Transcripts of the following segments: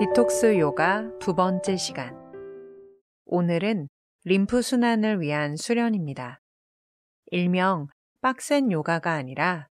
디톡스 요가 두 번째 시간. 오늘은 림프 순환을 위한 수련입니다. 일명 빡센 요가가 아니라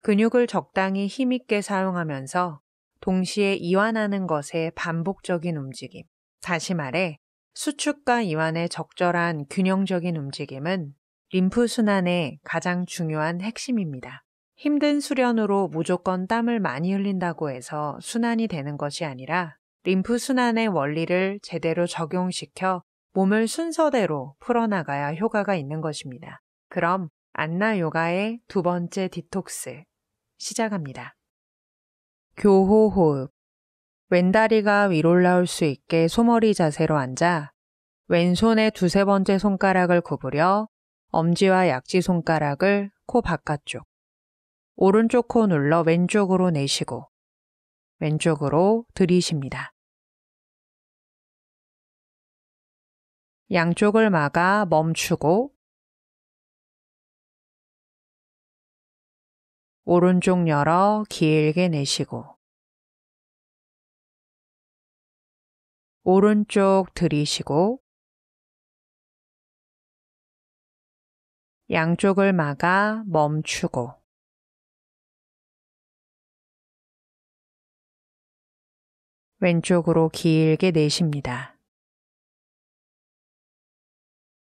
근육을 적당히 힘있게 사용하면서 동시에 이완하는 것의 반복적인 움직임, 다시 말해 수축과 이완의 적절한 균형적인 움직임은 림프 순환의 가장 중요한 핵심입니다. 힘든 수련으로 무조건 땀을 많이 흘린다고 해서 순환이 되는 것이 아니라 림프 순환의 원리를 제대로 적용시켜 몸을 순서대로 풀어나가야 효과가 있는 것입니다. 그럼 안나 요가의 두 번째 디톡스 시작합니다. 교호 호흡. 왼다리가 위로 올라올 수 있게 소머리 자세로 앉아 왼손의 두세 번째 손가락을 구부려 엄지와 약지 손가락을 코 바깥쪽, 오른쪽 코 눌러 왼쪽으로 내쉬고 왼쪽으로 들이쉽니다. 양쪽을 막아 멈추고 오른쪽 열어 길게 내쉬고 오른쪽 들이쉬고 양쪽을 막아 멈추고 왼쪽으로 길게 내쉽니다.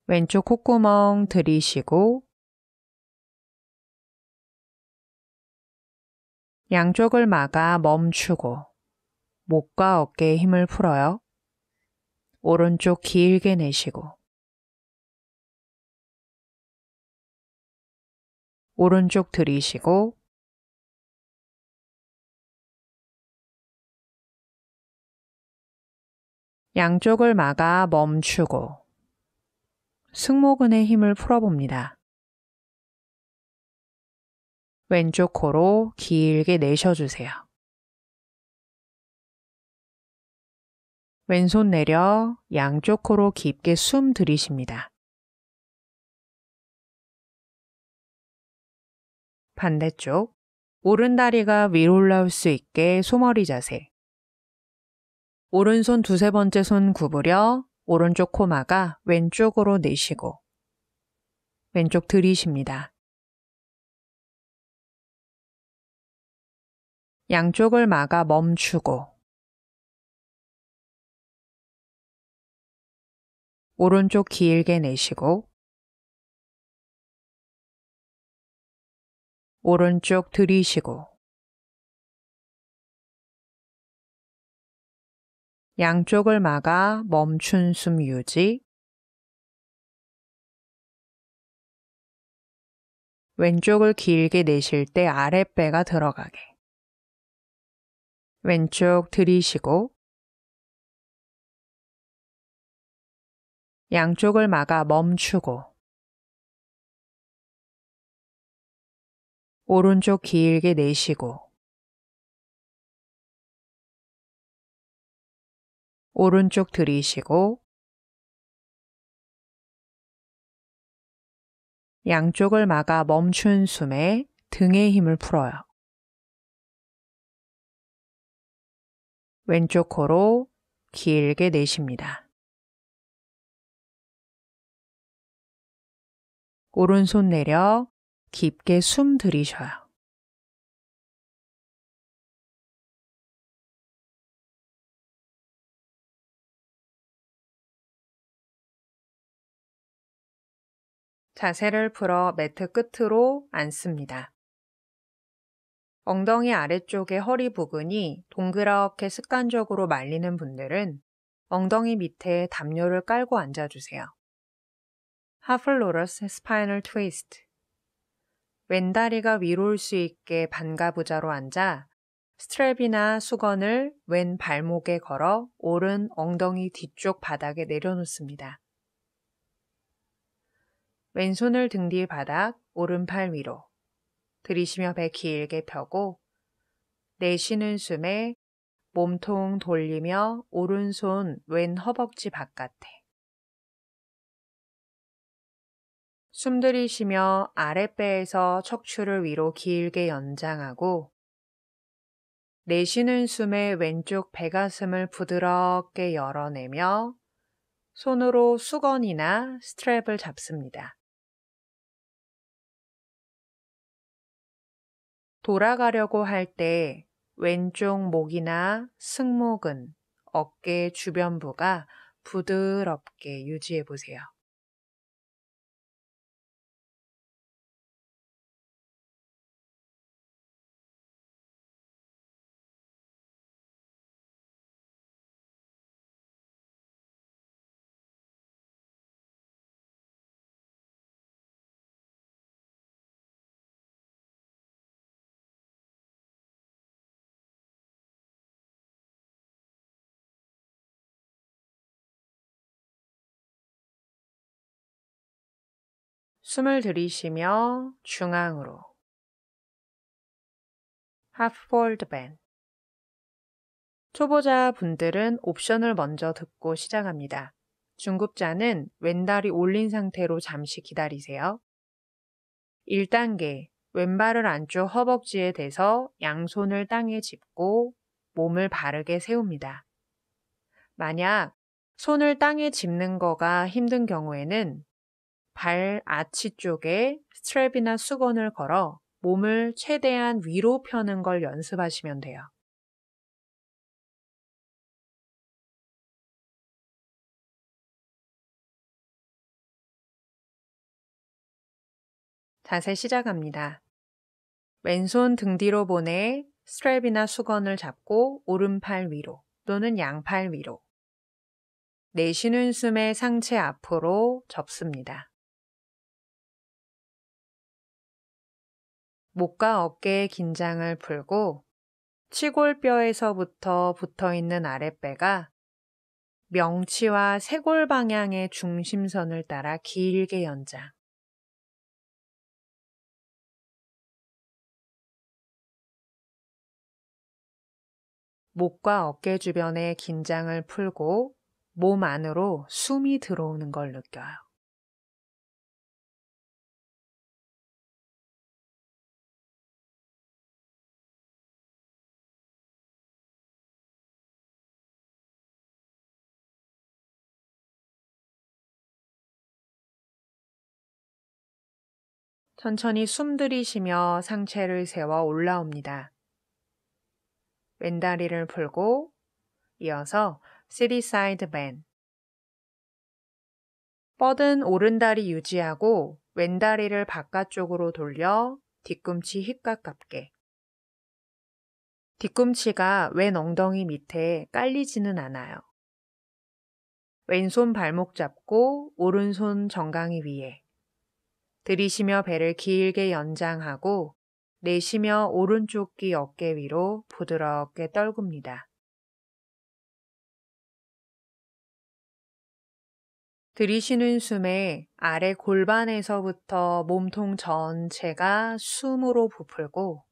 왼쪽 콧구멍 들이쉬고 양쪽을 막아 멈추고 목과 어깨에 힘을 풀어요. 오른쪽 길게 내쉬고 오른쪽 들이쉬고 양쪽을 막아 멈추고 승모근의 힘을 풀어봅니다. 왼쪽 코로 길게 내쉬어주세요. 왼손 내려 양쪽 코로 깊게 숨 들이쉽니다. 반대쪽, 오른 다리가 위로 올라올 수 있게 소머리 자세. 오른손 두세 번째 손 구부려 오른쪽 코 막아 왼쪽으로 내쉬고 왼쪽 들이쉽니다. 양쪽을 막아 멈추고 오른쪽 길게 내쉬고 오른쪽 들이쉬고 양쪽을 막아 멈춘 숨 유지. 왼쪽을 길게 내쉴 때 아랫배가 들어가게. 왼쪽 들이쉬고 양쪽을 막아 멈추고 오른쪽 길게 내쉬고 오른쪽 들이쉬고 양쪽을 막아 멈춘 숨에 등의 힘을 풀어요. 왼쪽 코로 길게 내쉽니다. 오른손 내려 깊게 숨 들이쉬어요. 자세를 풀어 매트 끝으로 앉습니다. 엉덩이 아래쪽의 허리 부근이 동그랗게 습관적으로 말리는 분들은 엉덩이 밑에 담요를 깔고 앉아주세요. 하플로러스 스파이널 트위스트. 왼다리가 위로 올 수 있게 반가부자로 앉아 스트랩이나 수건을 왼 발목에 걸어 오른 엉덩이 뒤쪽 바닥에 내려놓습니다. 왼손을 등 뒤 바닥, 오른팔 위로. 들이쉬며 배 길게 펴고 내쉬는 숨에 몸통 돌리며 오른손 왼 허벅지 바깥에. 숨 들이쉬며 아랫배에서 척추를 위로 길게 연장하고 내쉬는 숨에 왼쪽 배가슴을 부드럽게 열어내며 손으로 수건이나 스트랩을 잡습니다. 돌아가려고 할 때 왼쪽 목이나 승모근, 어깨 주변부가 부드럽게 유지해 보세요. 숨을 들이쉬며 중앙으로 하프 폴드 밴. 초보자 분들은 옵션을 먼저 듣고 시작합니다. 중급자는 왼다리 올린 상태로 잠시 기다리세요. 1단계, 왼발을 안쪽 허벅지에 대서 양손을 땅에 짚고 몸을 바르게 세웁니다. 만약 손을 땅에 짚는 거가 힘든 경우에는 발 아치 쪽에 스트랩이나 수건을 걸어 몸을 최대한 위로 펴는 걸 연습하시면 돼요. 자세 시작합니다. 왼손 등 뒤로 보내 스트랩이나 수건을 잡고 오른팔 위로 또는 양팔 위로. 내쉬는 숨에 상체 앞으로 접습니다. 목과 어깨의 긴장을 풀고 치골뼈에서부터 붙어있는 아랫배가 명치와 쇄골 방향의 중심선을 따라 길게 연장. 목과 어깨 주변의 긴장을 풀고 몸 안으로 숨이 들어오는 걸 느껴요. 천천히 숨 들이쉬며 상체를 세워 올라옵니다. 왼다리를 풀고 이어서 시티 사이드 밴. 뻗은 오른다리 유지하고 왼다리를 바깥쪽으로 돌려 뒤꿈치 힙 가깝게. 뒤꿈치가 왼 엉덩이 밑에 깔리지는 않아요. 왼손 발목 잡고 오른손 정강이 위에. 들이쉬며 배를 길게 연장하고 내쉬며 오른쪽 귀 어깨 위로 부드럽게 떨굽니다. 들이쉬는 숨에 아래 골반에서부터 몸통 전체가 숨으로 부풀고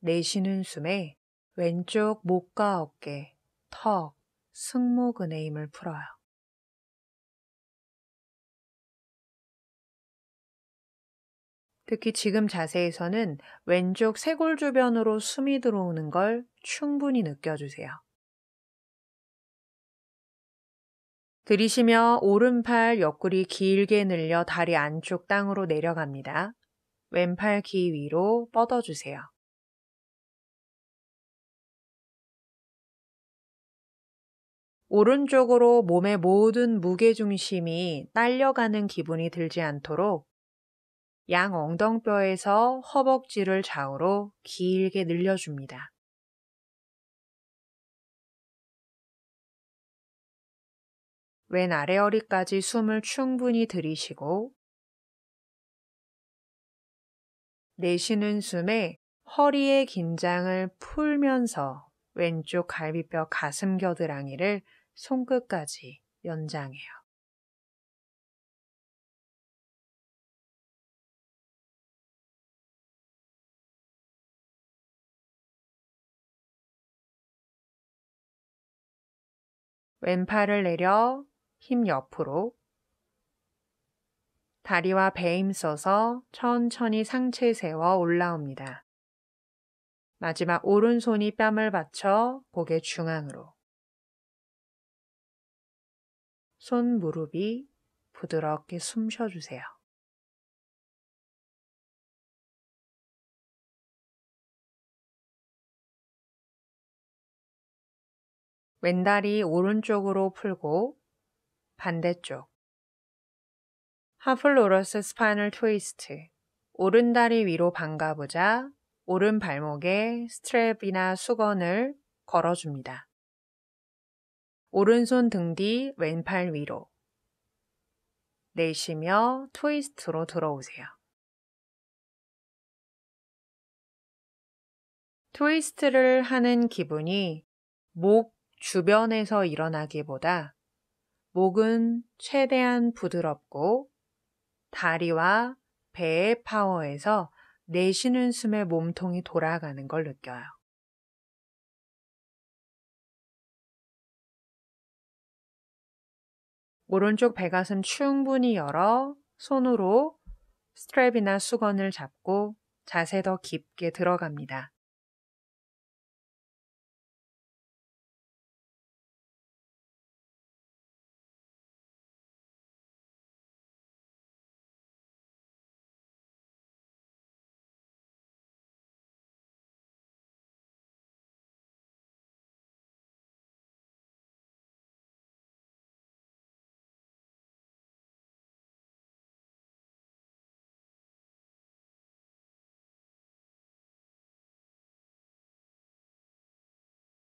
내쉬는 숨에 왼쪽 목과 어깨, 턱, 승모근의 힘을 풀어요. 특히 지금 자세에서는 왼쪽 쇄골 주변으로 숨이 들어오는 걸 충분히 느껴주세요. 들이쉬며 오른팔 옆구리 길게 늘려 다리 안쪽 땅으로 내려갑니다. 왼팔 귀 위로 뻗어주세요. 오른쪽으로 몸의 모든 무게중심이 딸려가는 기분이 들지 않도록 양 엉덩뼈에서 허벅지를 좌우로 길게 늘려줍니다. 왼 아래 허리까지 숨을 충분히 들이쉬고 내쉬는 숨에 허리의 긴장을 풀면서 왼쪽 갈비뼈 가슴 겨드랑이를 손끝까지 연장해요. 왼팔을 내려 힘 옆으로 다리와 배 힘써서 천천히 상체 세워 올라옵니다. 마지막 오른손이 뺨을 받쳐 고개 중앙으로. 손 무릎이 부드럽게 숨 쉬어주세요. 왼다리 오른쪽으로 풀고 반대쪽. 하플로러스 스파이널 트위스트. 오른다리 위로 반가보자. 오른 발목에 스트랩이나 수건을 걸어줍니다. 오른손 등 뒤 왼팔 위로 내쉬며 트위스트로 들어오세요. 트위스트를 하는 기분이 목 주변에서 일어나기보다 목은 최대한 부드럽고 다리와 배의 파워에서 내쉬는 숨에 몸통이 돌아가는 걸 느껴요. 오른쪽 배가슴 충분히 열어 손으로 스트랩이나 수건을 잡고 자세 더 깊게 들어갑니다.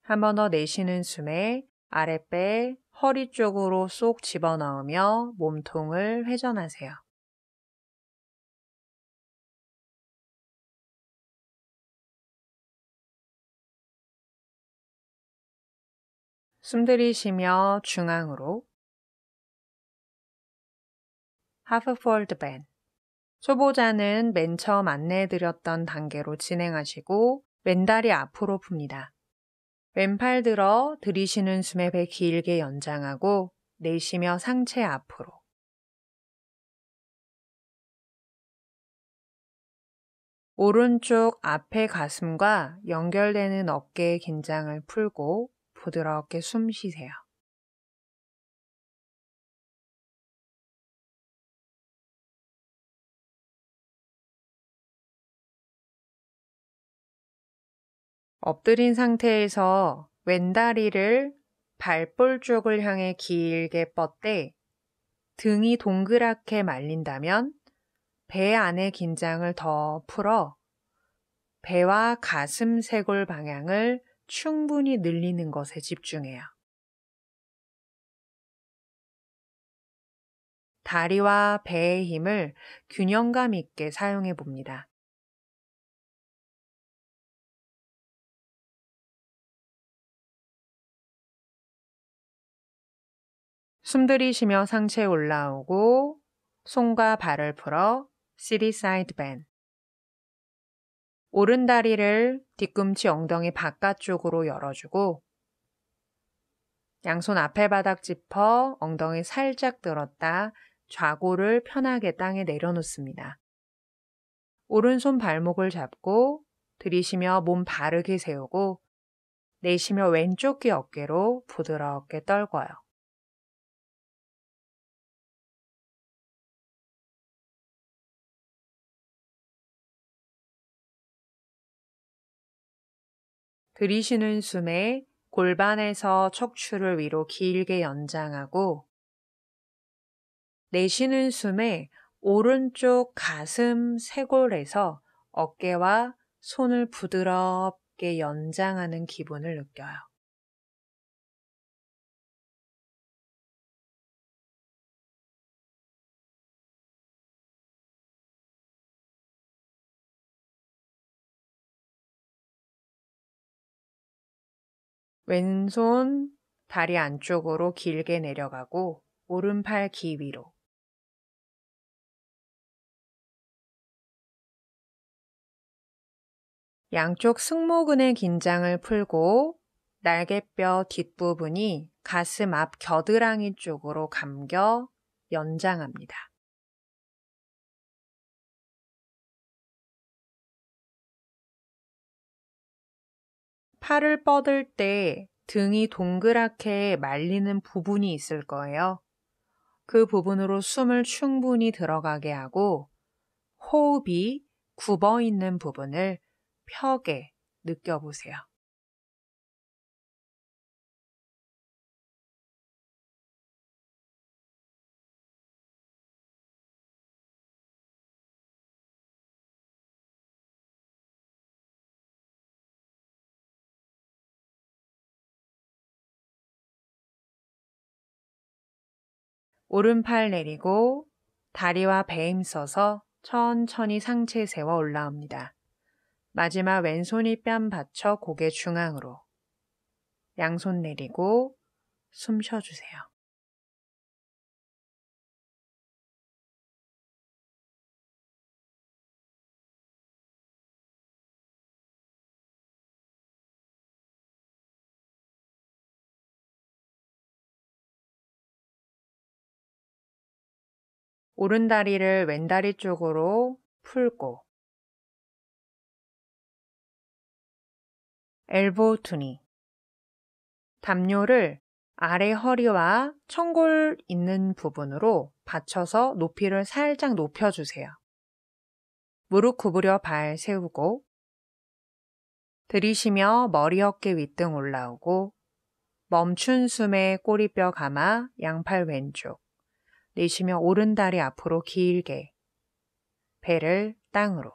한 번 더 내쉬는 숨에 아랫배, 허리 쪽으로 쏙 집어넣으며 몸통을 회전하세요. 숨 들이쉬며 중앙으로 하프 폴드 밴. 초보자는 맨 처음 안내해드렸던 단계로 진행하시고 왼다리 앞으로 풉니다. 왼팔 들어 들이쉬는 숨에 배 길게 연장하고 내쉬며 상체 앞으로. 오른쪽 앞에 가슴과 연결되는 어깨의 긴장을 풀고 부드럽게 숨 쉬세요. 엎드린 상태에서 왼다리를 발볼 쪽을 향해 길게 뻗되 등이 동그랗게 말린다면 배 안의 긴장을 더 풀어 배와 가슴 쇄골 방향을 충분히 늘리는 것에 집중해요. 다리와 배의 힘을 균형감 있게 사용해 봅니다. 숨 들이쉬며 상체 올라오고 손과 발을 풀어 시리 사이드 밴. 오른 다리를 뒤꿈치 엉덩이 바깥쪽으로 열어주고 양손 앞에 바닥 짚어 엉덩이 살짝 들었다 좌골을 편하게 땅에 내려놓습니다. 오른손 발목을 잡고 들이쉬며 몸 바르게 세우고 내쉬며 왼쪽 귀 어깨로 부드럽게 떨궈요. 들이쉬는 숨에 골반에서 척추를 위로 길게 연장하고 내쉬는 숨에 오른쪽 가슴 쇄골에서 어깨와 손을 부드럽게 연장하는 기분을 느껴요. 왼손 다리 안쪽으로 길게 내려가고 오른팔 귀 위로. 양쪽 승모근의 긴장을 풀고 날개뼈 뒷부분이 가슴 앞 겨드랑이 쪽으로 감겨 연장합니다. 팔을 뻗을 때 등이 동그랗게 말리는 부분이 있을 거예요. 그 부분으로 숨을 충분히 들어가게 하고 호흡이 굽어있는 부분을 펴게 느껴보세요. 오른팔 내리고 다리와 배에 힘써서 천천히 상체 세워 올라옵니다. 마지막 왼손이 뺨 받쳐 고개 중앙으로. 양손 내리고 숨 쉬어주세요. 오른다리를 왼다리 쪽으로 풀고 엘보우 투니 담요를 아래 허리와 청골 있는 부분으로 받쳐서 높이를 살짝 높여주세요. 무릎 구부려 발 세우고 들이쉬며 머리 어깨 윗등 올라오고 멈춘 숨에 꼬리뼈 감아 양팔 왼쪽 내쉬며 오른다리 앞으로 길게 배를 땅으로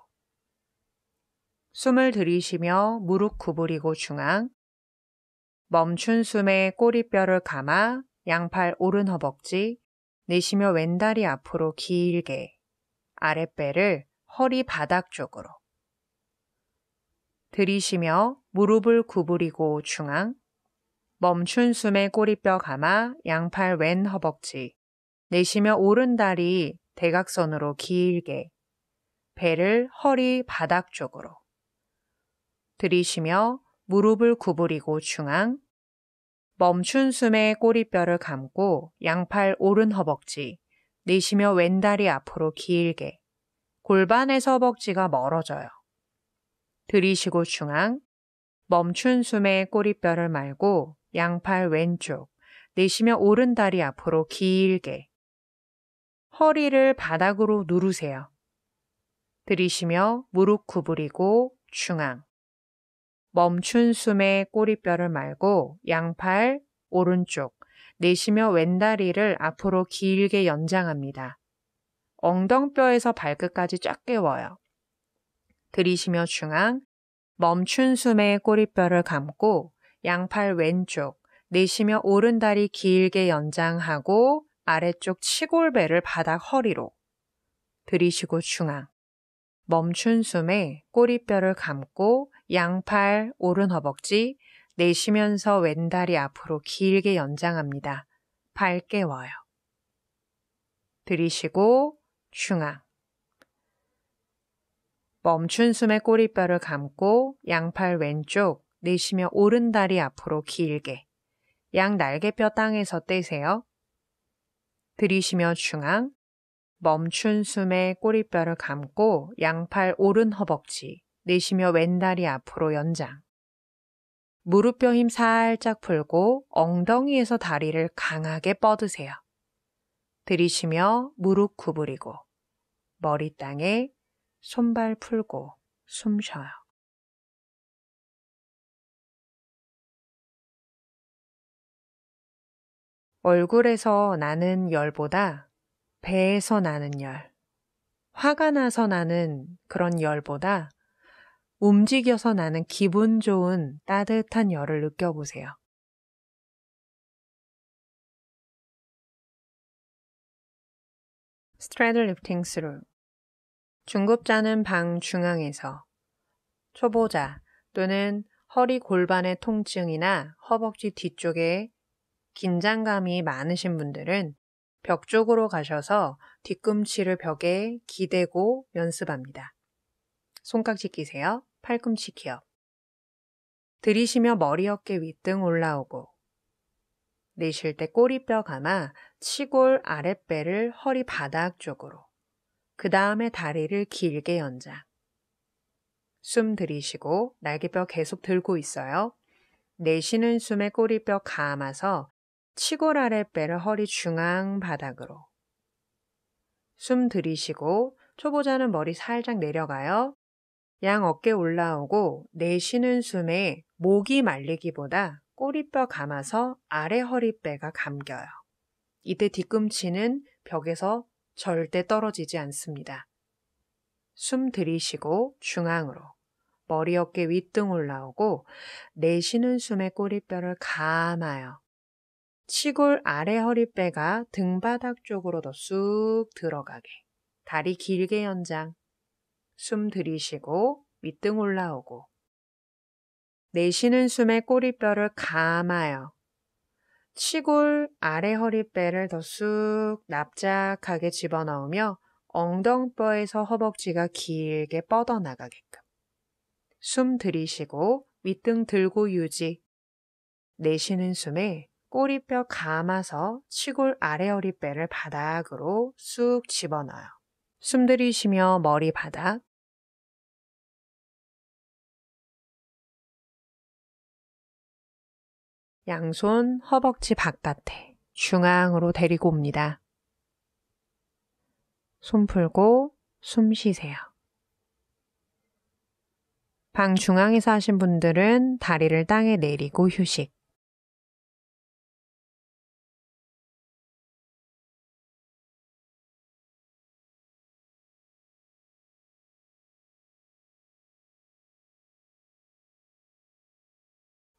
숨을 들이쉬며 무릎 구부리고 중앙 멈춘 숨에 꼬리뼈를 감아 양팔 오른 허벅지 내쉬며 왼다리 앞으로 길게 아랫배를 허리 바닥 쪽으로 들이쉬며 무릎을 구부리고 중앙 멈춘 숨에 꼬리뼈 감아 양팔 왼 허벅지 내쉬며 오른다리 대각선으로 길게 배를 허리 바닥 쪽으로 들이쉬며 무릎을 구부리고 중앙 멈춘 숨에 꼬리뼈를 감고 양팔 오른 허벅지 내쉬며 왼다리 앞으로 길게 골반에서 허벅지가 멀어져요. 들이쉬고 중앙 멈춘 숨에 꼬리뼈를 말고 양팔 왼쪽 내쉬며 오른다리 앞으로 길게 허리를 바닥으로 누르세요. 들이쉬며 무릎 구부리고 중앙. 멈춘 숨에 꼬리뼈를 말고 양팔 오른쪽. 내쉬며 왼다리를 앞으로 길게 연장합니다. 엉덩뼈에서 발끝까지 쫙 깨워요. 들이쉬며 중앙. 멈춘 숨에 꼬리뼈를 감고 양팔 왼쪽. 내쉬며 오른다리 길게 연장하고 아래쪽 치골배를 바닥 허리로. 들이쉬고 중앙. 멈춘 숨에 꼬리뼈를 감고 양팔 오른 허벅지 내쉬면서 왼다리 앞으로 길게 연장합니다. 발 깨워요. 들이쉬고 중앙. 멈춘 숨에 꼬리뼈를 감고 양팔 왼쪽 내쉬며 오른다리 앞으로 길게. 양 날개뼈 땅에서 떼세요. 들이쉬며 중앙. 멈춘 숨에 꼬리뼈를 감고 양팔 오른 허벅지 내쉬며 왼다리 앞으로 연장. 무릎뼈 힘 살짝 풀고 엉덩이에서 다리를 강하게 뻗으세요. 들이쉬며 무릎 구부리고 머리 땅에 손발 풀고 숨 쉬어요. 얼굴에서 나는 열보다 배에서 나는 열, 화가 나서 나는 그런 열보다 움직여서 나는 기분 좋은 따뜻한 열을 느껴보세요. straddle lifting through. 중급자는 방 중앙에서 초보자 또는 허리 골반의 통증이나 허벅지 뒤쪽에 긴장감이 많으신 분들은 벽 쪽으로 가셔서 뒤꿈치를 벽에 기대고 연습합니다. 손깍지 끼세요. 팔꿈치 기업. 들이쉬며 머리 어깨 윗등 올라오고 내쉴 때 꼬리뼈 감아 치골 아랫배를 허리 바닥 쪽으로 그 다음에 다리를 길게 연장. 숨 들이쉬고 날개뼈 계속 들고 있어요. 내쉬는 숨에 꼬리뼈 감아서 치골 아랫배를 허리 중앙 바닥으로. 숨 들이쉬고 초보자는 머리 살짝 내려가요. 양 어깨 올라오고 내쉬는 숨에 목이 말리기보다 꼬리뼈 감아서 아래 허리뼈가 감겨요. 이때 뒤꿈치는 벽에서 절대 떨어지지 않습니다. 숨 들이쉬고 중앙으로 머리 어깨 윗등 올라오고 내쉬는 숨에 꼬리뼈를 감아요. 치골 아래 허리뼈가 등바닥 쪽으로 더 쑥 들어가게. 다리 길게 연장. 숨 들이쉬고 윗등 올라오고 내쉬는 숨에 꼬리뼈를 감아요. 치골 아래 허리뼈를 더 쑥 납작하게 집어넣으며 엉덩뼈에서 허벅지가 길게 뻗어나가게끔. 숨 들이쉬고 윗등 들고 유지. 내쉬는 숨에 꼬리뼈 감아서 치골 아래 허리뼈를 바닥으로 쑥 집어넣어요. 숨 들이쉬며 머리 바닥. 양손 허벅지 바깥에 중앙으로 데리고 옵니다. 손 풀고 숨 쉬세요. 방 중앙에서 하신 분들은 다리를 땅에 내리고 휴식.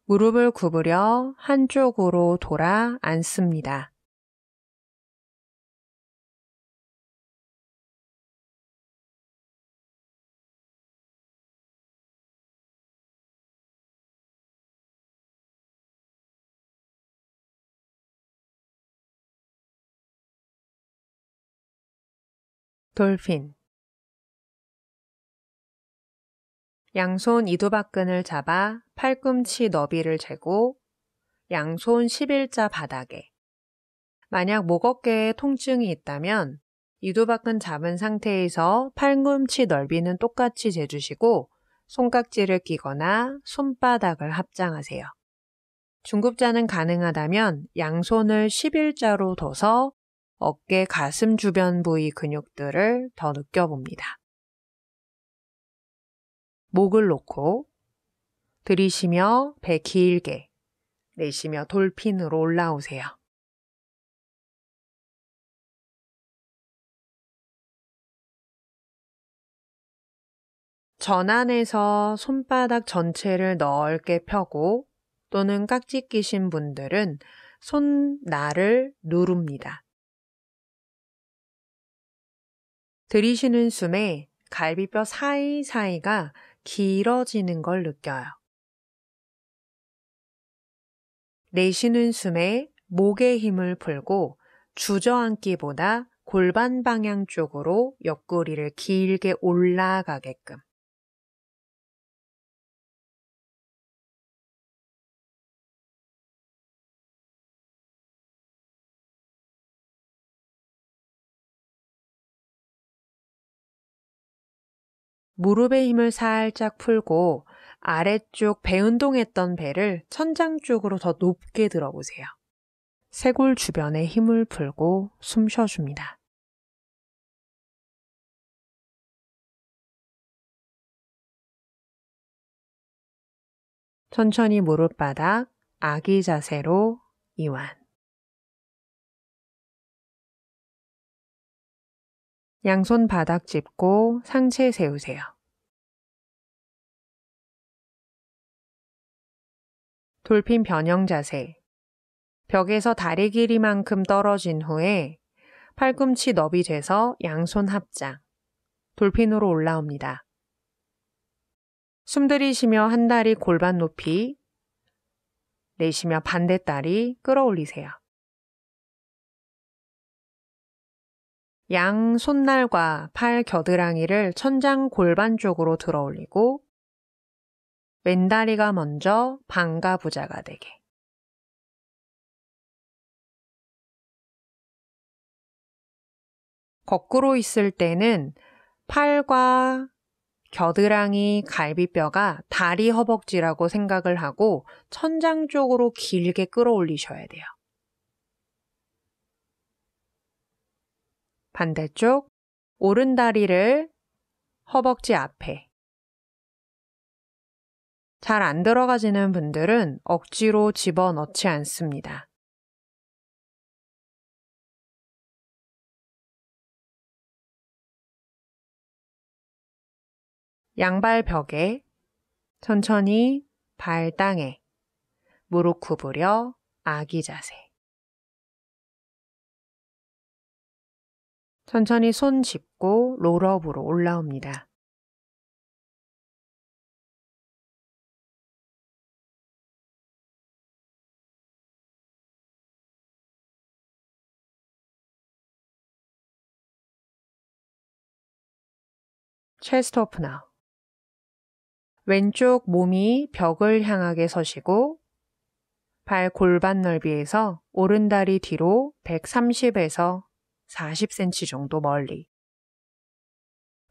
무릎을 구부려 한쪽으로 돌아 앉습니다. 돌핀. 양손 이두박근을 잡아 팔꿈치 너비를 재고 양손 11자 바닥에. 만약 목 어깨에 통증이 있다면 이두박근 잡은 상태에서 팔꿈치 넓이는 똑같이 재주시고 손깍지를 끼거나 손바닥을 합장하세요. 중급자는 가능하다면 양손을 11자로 둬서 어깨 가슴 주변 부위 근육들을 더 느껴봅니다. 목을 놓고 들이쉬며 배 길게, 내쉬며 돌핀으로 올라오세요. 전환해서 손바닥 전체를 넓게 펴고 또는 깍지 끼신 분들은 손날을 누릅니다. 들이쉬는 숨에 갈비뼈 사이사이가 길어지는 걸 느껴요. 내쉬는 숨에 목의 힘을 풀고 주저앉기보다 골반 방향 쪽으로 옆구리를 길게 올라가게끔. 무릎의 힘을 살짝 풀고 아래쪽 배 운동했던 배를 천장 쪽으로 더 높게 들어보세요. 쇄골 주변에 힘을 풀고 숨 쉬어줍니다. 천천히 무릎바닥 아기 자세로 이완. 양손 바닥 짚고 상체 세우세요. 돌핀 변형 자세. 벽에서 다리 길이만큼 떨어진 후에 팔꿈치 너비 재서 양손 합장. 돌핀으로 올라옵니다. 숨 들이쉬며 한 다리 골반 높이. 내쉬며 반대 다리 끌어올리세요. 양 손날과 팔 겨드랑이를 천장 골반 쪽으로 들어 올리고 왼다리가 먼저 방가 부자가 되게. 거꾸로 있을 때는 팔과 겨드랑이, 갈비뼈가 다리 허벅지라고 생각을 하고 천장 쪽으로 길게 끌어올리셔야 돼요. 반대쪽, 오른 다리를 허벅지 앞에. 잘 안 들어가지는 분들은 억지로 집어넣지 않습니다. 양발 벽에 천천히 발 땅에 무릎 구부려 아기 자세. 천천히 손 짚고 롤업으로 올라옵니다. 체스트 오프너. 왼쪽 몸이 벽을 향하게 서시고 발 골반 넓이에서 오른 다리 뒤로 130에서 40cm 정도 멀리.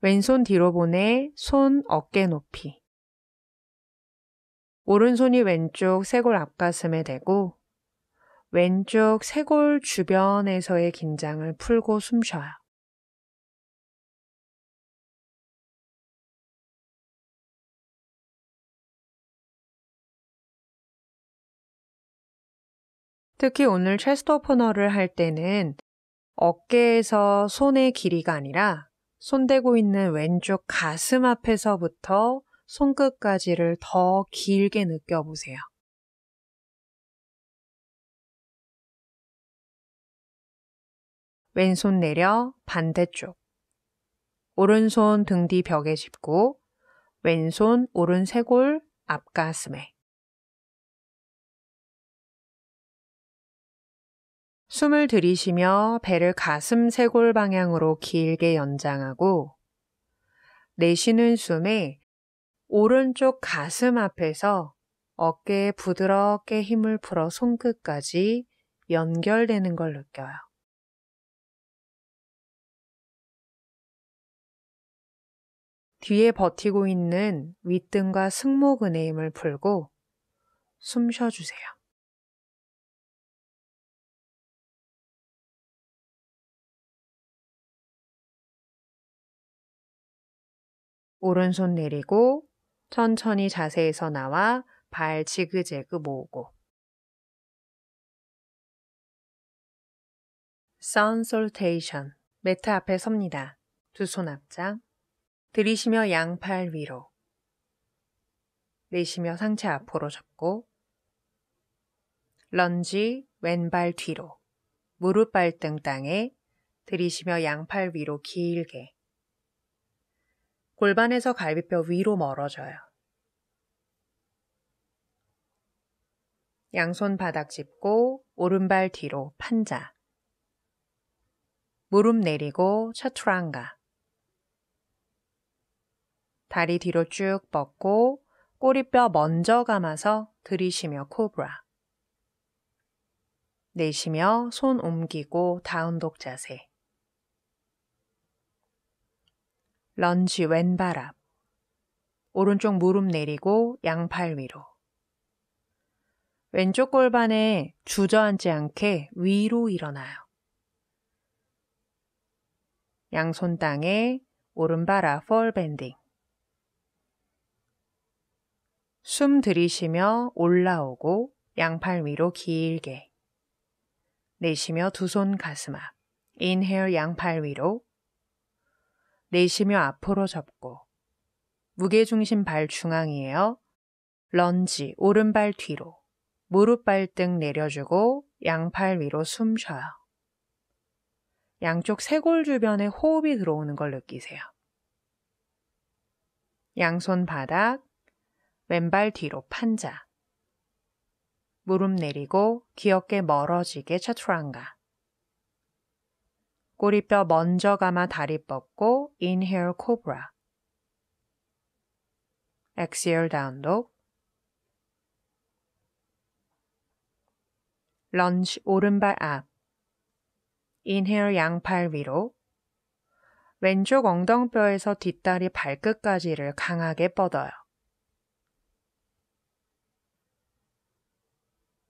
왼손 뒤로 보내 손 어깨 높이. 오른손이 왼쪽 쇄골 앞가슴에 대고 왼쪽 쇄골 주변에서의 긴장을 풀고 숨 쉬어요. 특히 오늘 체스트 오프너를 할 때는 어깨에서 손의 길이가 아니라 손대고 있는 왼쪽 가슴 앞에서부터 손끝까지를 더 길게 느껴보세요. 왼손 내려 반대쪽. 오른손 등 뒤 벽에 짚고 왼손 오른 쇄골 앞가슴에. 숨을 들이쉬며 배를 가슴 쇄골 방향으로 길게 연장하고 내쉬는 숨에 오른쪽 가슴 앞에서 어깨에 부드럽게 힘을 풀어 손끝까지 연결되는 걸 느껴요. 뒤에 버티고 있는 윗등과 승모근의 힘을 풀고 숨 쉬어주세요. 오른손 내리고 천천히 자세에서 나와 발 지그재그 모으고 선 솔테이션. 매트 앞에 섭니다. 두 손 앞장. 들이쉬며 양팔 위로. 내쉬며 상체 앞으로 접고 런지. 왼발 뒤로. 무릎 발등 땅에. 들이쉬며 양팔 위로 길게. 골반에서 갈비뼈 위로 멀어져요. 양손 바닥 짚고 오른발 뒤로 판자. 무릎 내리고 차투랑가. 다리 뒤로 쭉 뻗고 꼬리뼈 먼저 감아서 들이쉬며 코브라. 내쉬며 손 옮기고 다운독 자세. 런지. 왼발 앞. 오른쪽 무릎 내리고 양팔 위로. 왼쪽 골반에 주저앉지 않게 위로 일어나요. 양손 땅에. 오른발 앞 폴밴딩. 숨 들이쉬며 올라오고 양팔 위로 길게. 내쉬며 두 손 가슴 앞. 인헤일. 양팔 위로. 내쉬며 앞으로 접고 무게중심 발 중앙이에요. 런지. 오른발 뒤로. 무릎 발등 내려주고 양팔 위로 숨 쉬어요. 양쪽 쇄골 주변에 호흡이 들어오는 걸 느끼세요. 양손 바닥. 왼발 뒤로 판자. 무릎 내리고 귀엽게 멀어지게 차투랑가. 꼬리뼈 먼저 감아 다리 뻗고 인헤일 코브라. 엑시얼 다운독. 런지. 오른발 앞. 인헤일. 양팔 위로. 왼쪽 엉덩뼈에서 뒷다리 발끝까지를 강하게 뻗어요.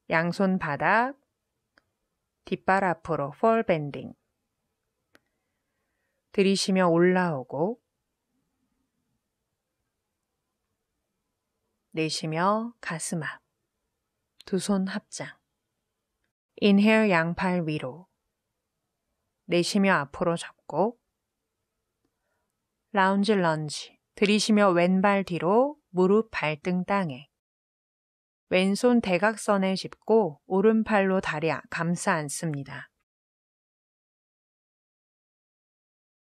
양손 바닥, 뒷발 앞으로 폴밴딩. 들이쉬며 올라오고 내쉬며 가슴 앞, 두 손 합장. 인헬 양팔 위로, 내쉬며 앞으로 접고 라운지 런지. 들이쉬며 왼발 뒤로, 무릎 발등 땅에. 왼손 대각선에 짚고 오른팔로 다리 감싸 앉습니다.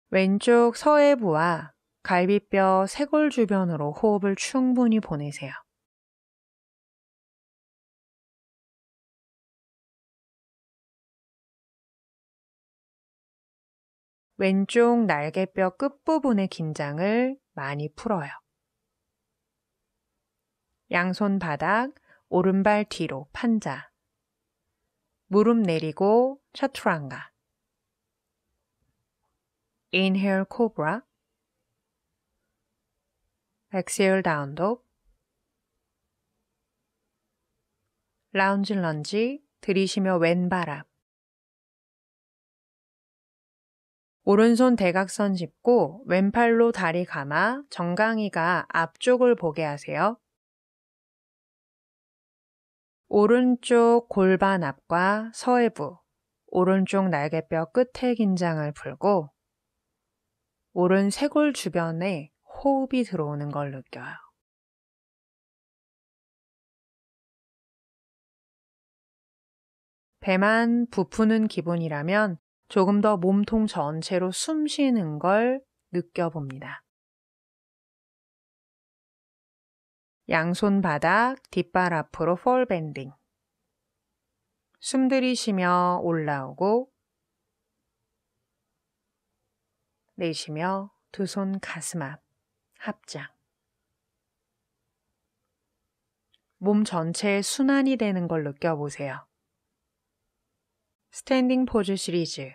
왼쪽 서해부와 갈비뼈 쇄골 주변으로 호흡을 충분히 보내세요. 왼쪽 날개뼈 끝부분의 긴장을 많이 풀어요. 양손 바닥, 오른발 뒤로 판자. 무릎 내리고 샤투랑가. 인헬 코브라. 엑셀 다운독. 라운지 런지. 들이쉬며 왼발 앞. 오른손 대각선 짚고 왼팔로 다리 감아 정강이가 앞쪽을 보게 하세요. 오른쪽 골반 앞과 서해부, 오른쪽 날개뼈 끝의 긴장을 풀고 오른 쇄골 주변에 호흡이 들어오는 걸 느껴요. 배만 부푸는 기분이라면 조금 더 몸통 전체로 숨 쉬는 걸 느껴봅니다. 양손 바닥, 뒷발 앞으로 폴밴딩. 숨 들이쉬며 올라오고 내쉬며 두 손 가슴 앞, 합장. 몸 전체에 순환이 되는 걸 느껴보세요. 스탠딩 포즈 시리즈.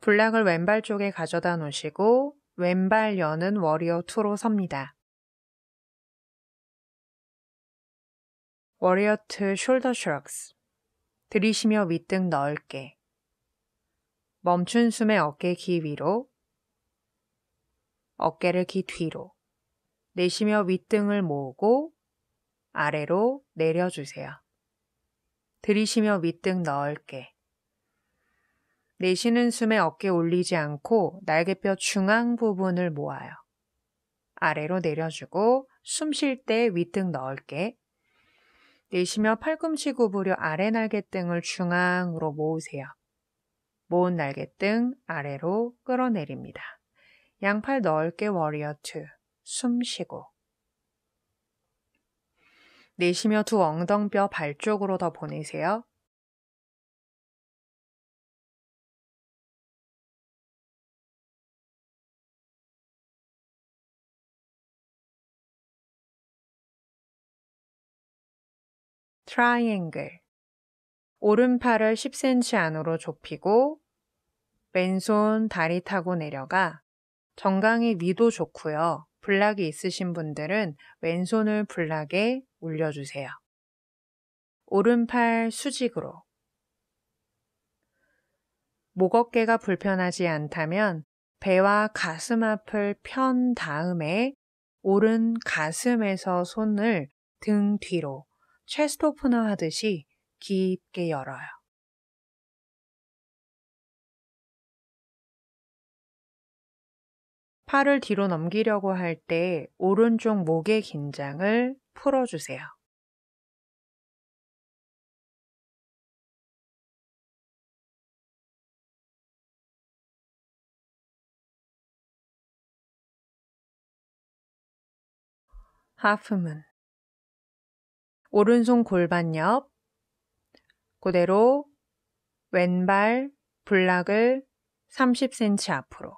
블락을 왼발 쪽에 가져다 놓으시고 왼발 연은 워리어 2로 섭니다. 워리어 2 숄더 슈럭스. 들이쉬며 윗등 넓게. 멈춘 숨에 어깨 귀 위로, 어깨를 귀 뒤로. 내쉬며 윗등을 모으고 아래로 내려주세요. 들이쉬며 윗등 넓게. 내쉬는 숨에 어깨 올리지 않고 날개뼈 중앙 부분을 모아요. 아래로 내려주고 숨 쉴 때 윗등 넓게. 내쉬며 팔꿈치 구부려 아래 날개등을 중앙으로 모으세요. 모은 날개등 아래로 끌어내립니다. 양팔 넓게 워리어 2. 숨 쉬고. 내쉬며 두 엉덩뼈 발 쪽으로 더 보내세요. 트라이앵글. 오른팔을 10cm 안으로 좁히고 왼손 다리 타고 내려가 정강이 위도 좋고요. 블락이 있으신 분들은 왼손을 블락에 올려주세요. 오른팔 수직으로. 목 어깨가 불편하지 않다면 배와 가슴 앞을 편 다음에 오른 가슴에서 손을 등 뒤로 체스트 오프너 하듯이 깊게 열어요. 팔을 뒤로 넘기려고 할 때 오른쪽 목의 긴장을 풀어주세요. 하프문. 오른손 골반 옆, 그대로 왼발 블락을 30cm 앞으로.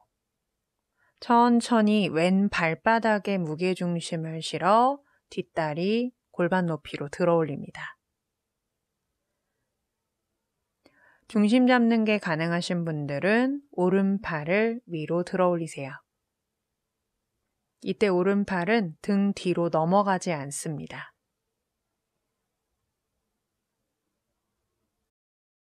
천천히 왼 발바닥에 무게중심을 실어 뒷다리 골반 높이로 들어 올립니다. 중심 잡는 게 가능하신 분들은 오른팔을 위로 들어 올리세요. 이때 오른팔은 등 뒤로 넘어가지 않습니다.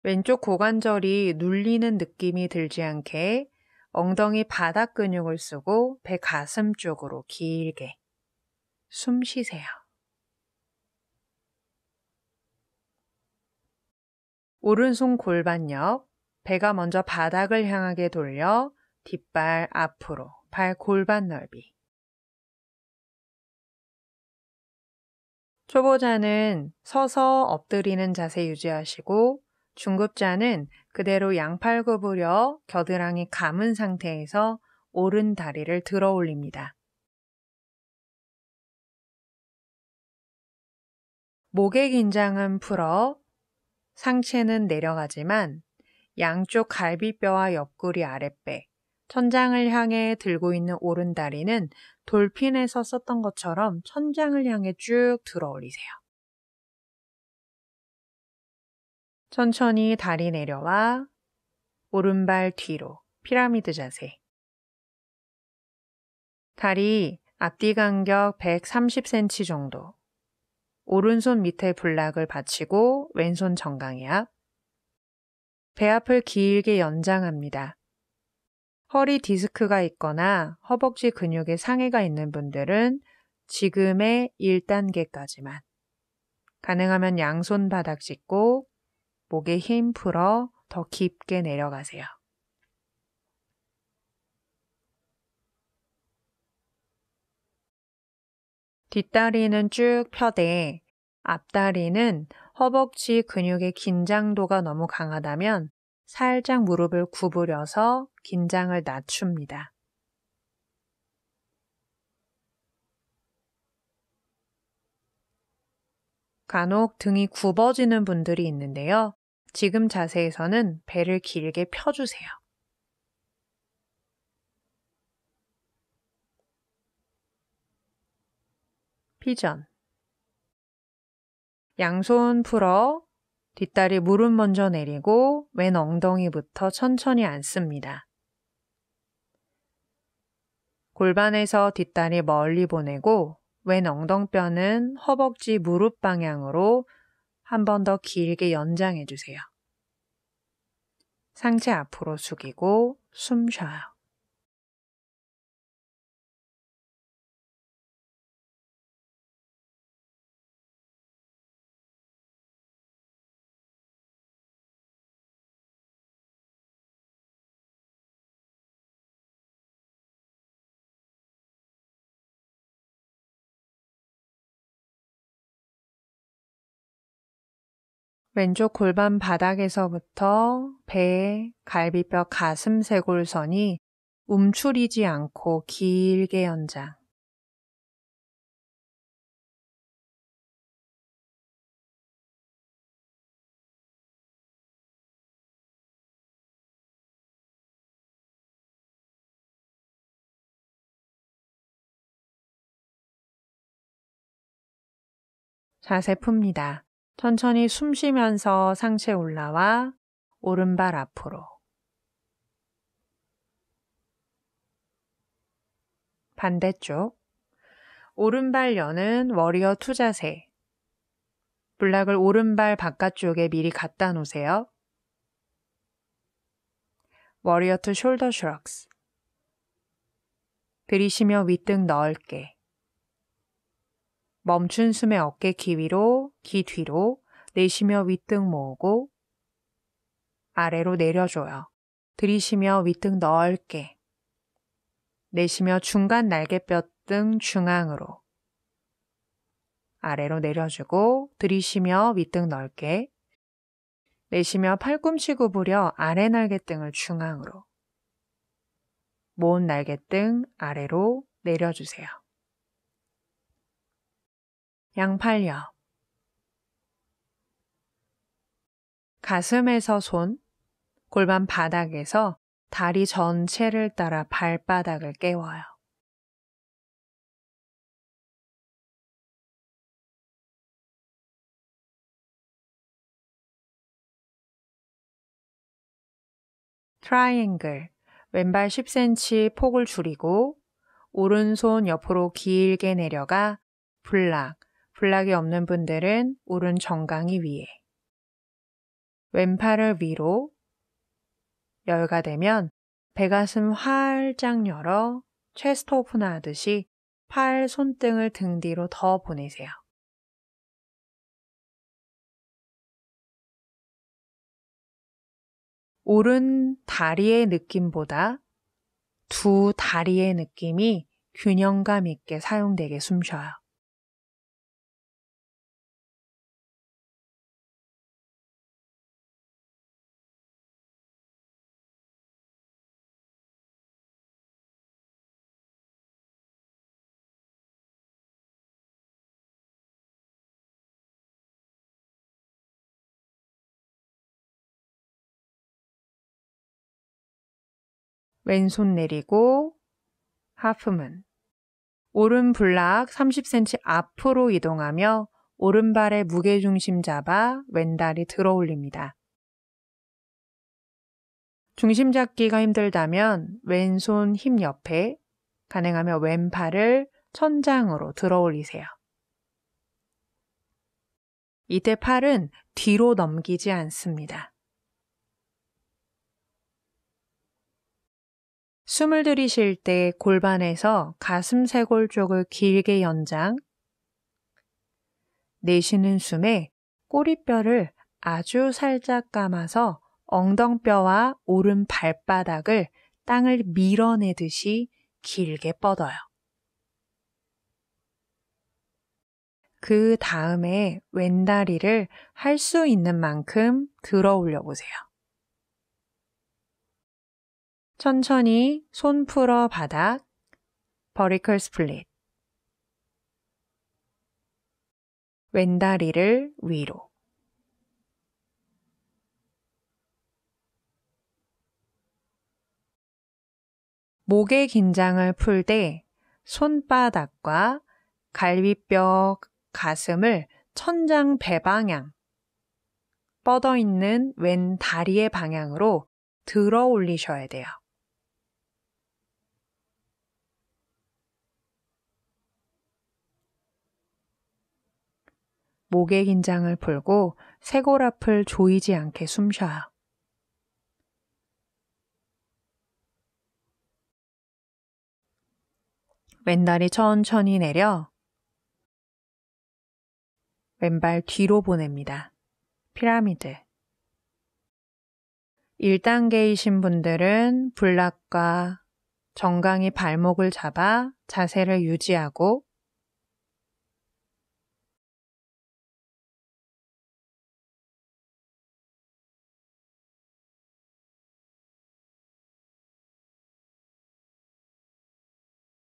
왼쪽 고관절이 눌리는 느낌이 들지 않게 엉덩이 바닥 근육을 쓰고 배 가슴 쪽으로 길게 숨 쉬세요. 오른손 골반 옆, 배가 먼저 바닥을 향하게 돌려 뒷발 앞으로, 발 골반 넓이. 초보자는 서서 엎드리는 자세 유지하시고 중급자는 그대로 양팔 구부려 겨드랑이 감은 상태에서 오른 다리를 들어 올립니다. 목의 긴장은 풀어 상체는 내려가지만 양쪽 갈비뼈와 옆구리 아랫배, 천장을 향해 들고 있는 오른 다리는 돌핀에서 썼던 것처럼 천장을 향해 쭉 들어 올리세요. 천천히 다리 내려와 오른발 뒤로 피라미드 자세. 다리 앞뒤 간격 130cm 정도. 오른손 밑에 블락을 받치고 왼손 정강이 앞. 배 앞을 길게 연장합니다. 허리 디스크가 있거나 허벅지 근육에 상해가 있는 분들은 지금의 1단계까지만. 가능하면 양손 바닥 짚고 목에 힘 풀어 더 깊게 내려가세요. 뒷다리는 쭉 펴되 앞다리는 허벅지 근육의 긴장도가 너무 강하다면 살짝 무릎을 구부려서 긴장을 낮춥니다. 간혹 등이 굽어지는 분들이 있는데요. 지금 자세에서는 배를 길게 펴주세요. 피전. 양손 풀어 뒷다리 무릎 먼저 내리고 왼 엉덩이부터 천천히 앉습니다. 골반에서 뒷다리 멀리 보내고 왼 엉덩뼈는 허벅지 무릎 방향으로 한 번 더 길게 연장해 주세요. 상체 앞으로 숙이고 숨 쉬어요. 왼쪽 골반 바닥에서부터 배, 갈비뼈, 가슴 쇄골선이 움츠리지 않고 길게 연장. 자세 풉니다. 천천히 숨 쉬면서 상체 올라와 오른발 앞으로. 반대쪽. 오른발 여는 워리어 투 자세. 블락을 오른발 바깥쪽에 미리 갖다 놓으세요. 워리어 투 숄더 슈럭스. 들이쉬며 윗등 넓게. 멈춘 숨에 어깨 귀 위로, 귀 뒤로 내쉬며 윗등 모으고 아래로 내려줘요. 들이쉬며 윗등 넓게. 내쉬며 중간 날개뼈 등 중앙으로. 아래로 내려주고 들이쉬며 윗등 넓게. 내쉬며 팔꿈치 구부려 아래 날개등을 중앙으로. 모은 날개등 아래로 내려주세요. 양팔 옆. 가슴에서 손, 골반 바닥에서 다리 전체를 따라 발바닥을 깨워요. 트라이앵글, 왼발 10cm 폭을 줄이고 오른손 옆으로 길게 내려가 블락, 블락이 없는 분들은 오른 정강이 위에. 왼팔을 위로, 여유가 되면 배가슴 활짝 열어 체스트 오프너 하듯이 팔 손등을 등 뒤로 더 보내세요. 오른 다리의 느낌보다 두 다리의 느낌이 균형감 있게 사용되게 숨 쉬어요. 왼손 내리고 하프문, 오른 블락 30cm 앞으로 이동하며 오른발의 무게중심 잡아 왼다리 들어 올립니다. 중심 잡기가 힘들다면 왼손 힙 옆에, 가능하면 왼팔을 천장으로 들어 올리세요. 이때 팔은 뒤로 넘기지 않습니다. 숨을 들이쉴 때 골반에서 가슴 쇄골 쪽을 길게 연장, 내쉬는 숨에 꼬리뼈를 아주 살짝 감아서 엉덩뼈와 오른 발바닥을 땅을 밀어내듯이 길게 뻗어요. 그 다음에 왼다리를 할 수 있는 만큼 들어 올려보세요. 천천히 손 풀어 바닥, 버티컬 스플릿. 왼다리를 위로. 목의 긴장을 풀 때 손바닥과 갈비뼈, 가슴을 천장 배 방향, 뻗어 있는 왼 다리의 방향으로 들어 올리셔야 돼요. 목의 긴장을 풀고 쇄골 앞을 조이지 않게 숨 쉬어요. 왼다리 천천히 내려 왼발 뒤로 보냅니다. 피라미드. 1단계이신 분들은 블락과 정강이 발목을 잡아 자세를 유지하고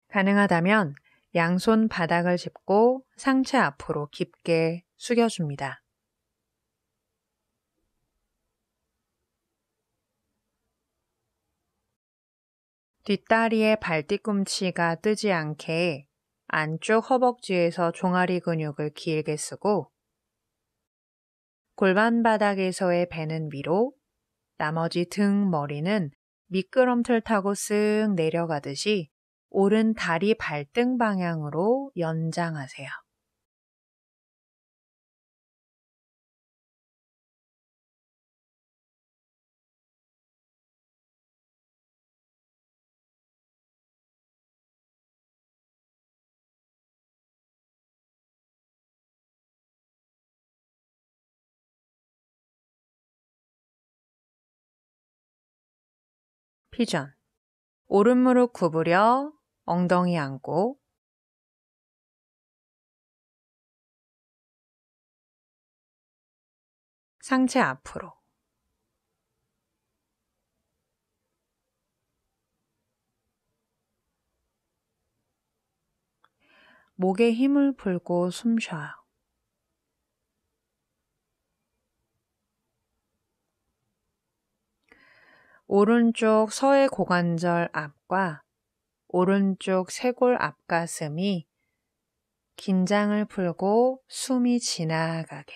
가능하다면 양손 바닥을 짚고 상체 앞으로 깊게 숙여줍니다. 뒷다리의 발뒤꿈치가 뜨지 않게 안쪽 허벅지에서 종아리 근육을 길게 쓰고 골반 바닥에서의 배는 위로, 나머지 등, 머리는 미끄럼틀 타고 쓱 내려가듯이 오른 다리 발등 방향으로 연장하세요. 피전. 오른 무릎 구부려 엉덩이 안고 상체 앞으로 목에 힘을 풀고 숨 쉬어요. 오른쪽 서해 고관절 앞과 오른쪽 쇄골 앞가슴이 긴장을 풀고 숨이 지나가게.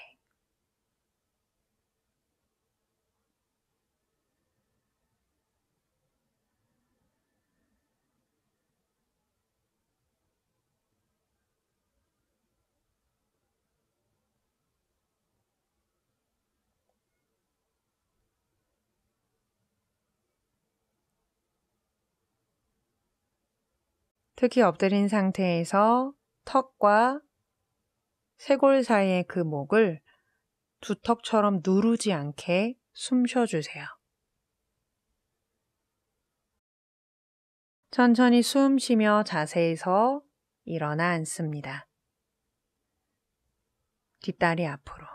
특히 엎드린 상태에서 턱과 쇄골 사이의 그 목을 두턱처럼 누르지 않게 숨 쉬어주세요. 천천히 숨 쉬며 자세에서 일어나 앉습니다. 뒷다리 앞으로.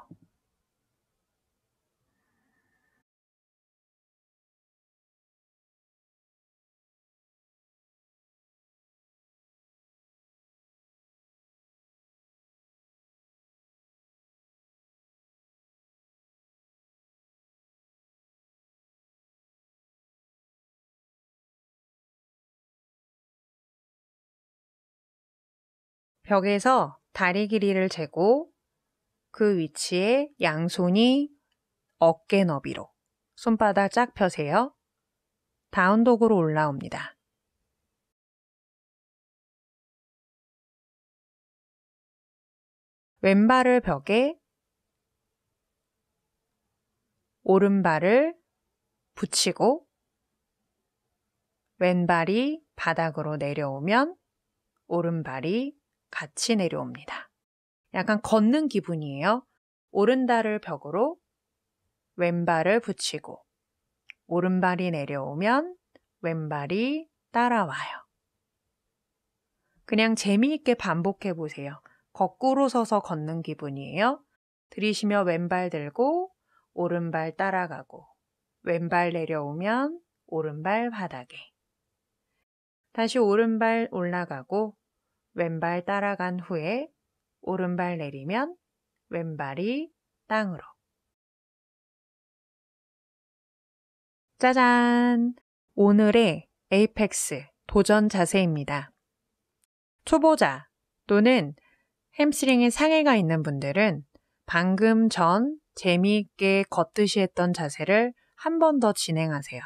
벽에서 다리 길이를 재고 그 위치에 양손이 어깨 너비로 손바닥 쫙 펴세요. 다운독으로 올라옵니다. 왼발을 벽에, 오른발을 붙이고 왼발이 바닥으로 내려오면 오른발이 같이 내려옵니다. 약간 걷는 기분이에요. 오른다리를 벽으로 왼발을 붙이고 오른발이 내려오면 왼발이 따라와요. 그냥 재미있게 반복해 보세요. 거꾸로 서서 걷는 기분이에요. 들이쉬며 왼발 들고 오른발 따라가고 왼발 내려오면 오른발 바닥에 다시 오른발 올라가고 왼발 따라간 후에 오른발 내리면 왼발이 땅으로. 짜잔! 오늘의 에이펙스 도전 자세입니다. 초보자 또는 햄스트링에 상해가 있는 분들은 방금 전 재미있게 걷듯이 했던 자세를 한 번 더 진행하세요.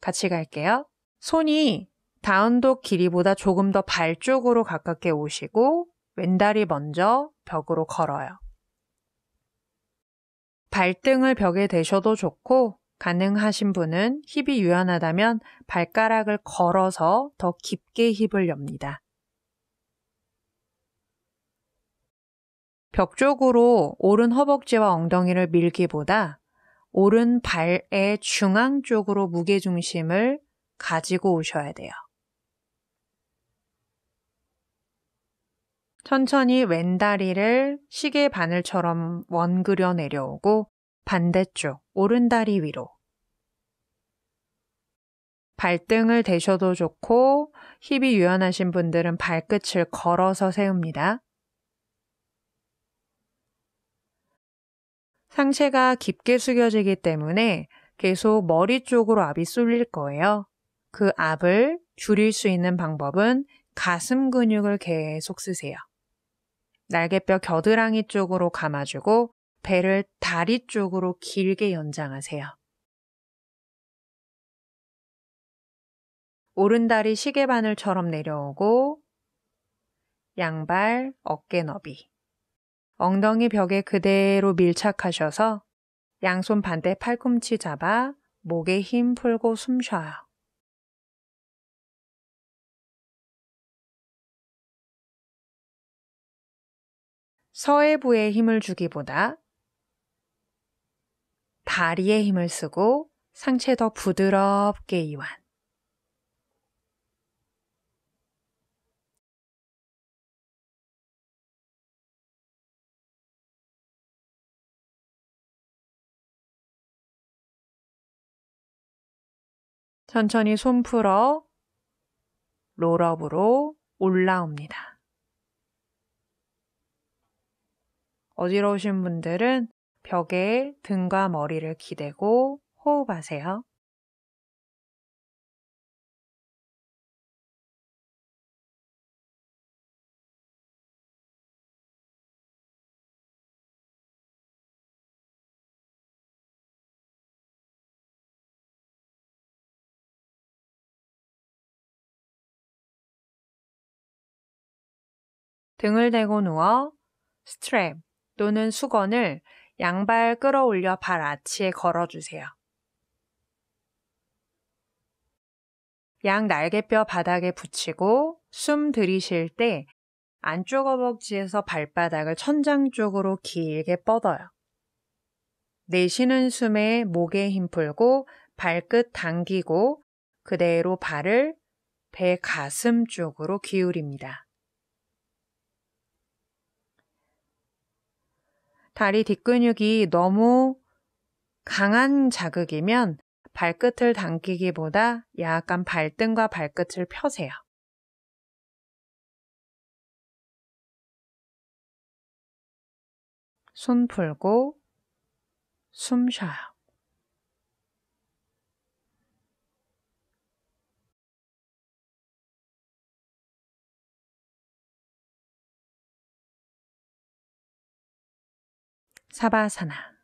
같이 갈게요. 손이 다운독 길이보다 조금 더 발 쪽으로 가깝게 오시고 왼다리 먼저 벽으로 걸어요. 발등을 벽에 대셔도 좋고 가능하신 분은 힙이 유연하다면 발가락을 걸어서 더 깊게 힙을 엽니다. 벽 쪽으로 오른 허벅지와 엉덩이를 밀기보다 오른 발의 중앙 쪽으로 무게중심을 가지고 오셔야 돼요. 천천히 왼다리를 시계 바늘처럼 원 그려 내려오고 반대쪽 오른다리 위로. 발등을 대셔도 좋고 힙이 유연하신 분들은 발끝을 걸어서 세웁니다. 상체가 깊게 숙여지기 때문에 계속 머리 쪽으로 압이 쏠릴 거예요. 그 압을 줄일 수 있는 방법은 가슴 근육을 계속 쓰세요. 날개뼈 겨드랑이 쪽으로 감아주고 배를 다리 쪽으로 길게 연장하세요. 오른다리 시계바늘처럼 내려오고 양발 어깨 너비. 엉덩이 벽에 그대로 밀착하셔서 양손 반대 팔꿈치 잡아 목에 힘 풀고 숨 쉬어요. 서해부에 힘을 주기보다 다리에 힘을 쓰고 상체 더 부드럽게 이완. 천천히 손 풀어 롤업으로 올라옵니다. 어지러우신 분들은 벽에 등과 머리를 기대고 호흡하세요. 등을 대고 누워 스트랩 또는 수건을 양발 끌어올려 발아치에 걸어주세요. 양 날개뼈 바닥에 붙이고 숨 들이쉴 때 안쪽 허벅지에서 발바닥을 천장 쪽으로 길게 뻗어요. 내쉬는 숨에 목에 힘 풀고 발끝 당기고 그대로 발을 배 가슴 쪽으로 기울입니다. 다리 뒷근육이 너무 강한 자극이면 발끝을 당기기보다 약간 발등과 발끝을 펴세요. 손 풀고 숨 쉬어요. 사바사나.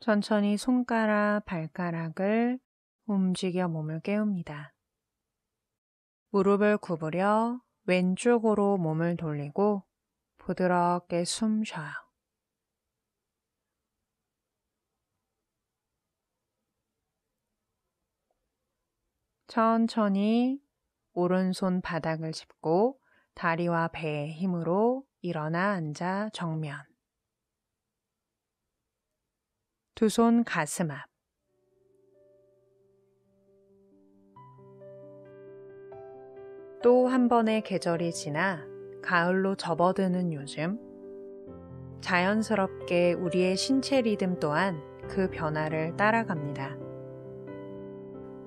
천천히 손가락, 발가락을 움직여 몸을 깨웁니다. 무릎을 구부려 왼쪽으로 몸을 돌리고 부드럽게 숨 쉬어요. 천천히 오른손 바닥을 짚고 다리와 배의 힘으로 일어나 앉아 정면. 두 손 가슴 앞. 또 한 번의 계절이 지나 가을로 접어드는 요즘, 자연스럽게 우리의 신체 리듬 또한 그 변화를 따라갑니다.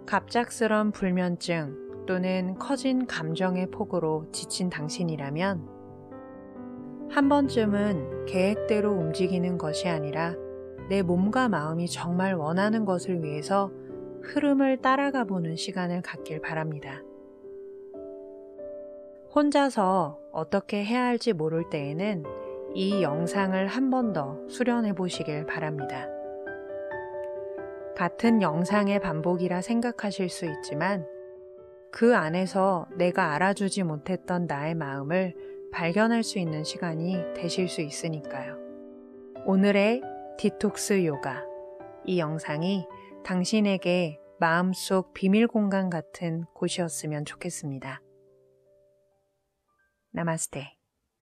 갑작스런 불면증 또는 커진 감정의 폭으로 지친 당신이라면 한 번쯤은 계획대로 움직이는 것이 아니라 내 몸과 마음이 정말 원하는 것을 위해서 흐름을 따라가 보는 시간을 갖길 바랍니다. 혼자서 어떻게 해야 할지 모를 때에는 이 영상을 한 번 더 수련해 보시길 바랍니다. 같은 영상의 반복이라 생각하실 수 있지만 그 안에서 내가 알아주지 못했던 나의 마음을 발견할 수 있는 시간이 되실 수 있으니까요. 오늘의 디톡스 요가, 이 영상이 당신에게 마음속 비밀 공간 같은 곳이었으면 좋겠습니다. 나마스테.